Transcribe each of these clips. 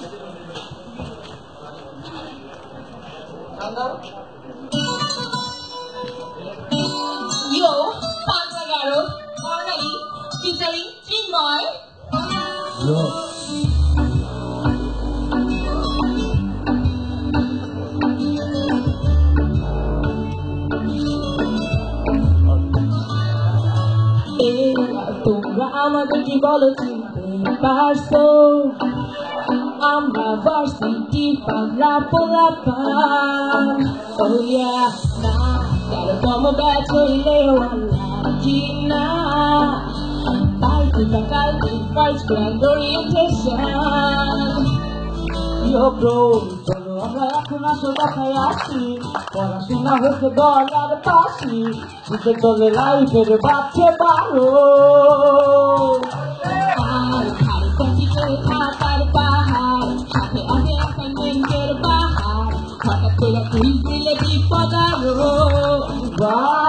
Yo, Panzagaro, Marnali, featuring Trinmoy. Yo. I'm a big volunteer, Paso. I'm a varsity fan, Lapa. Oh, yeah, nah, gotta come a battle, Leon, Latina. I think I got the first grand orientation. Your bro, solo habla la conazo de Hayashi. Corazón a veces dobla de Pasi. Dicto de la y que rebate barro. Despasito,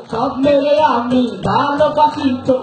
Despasito.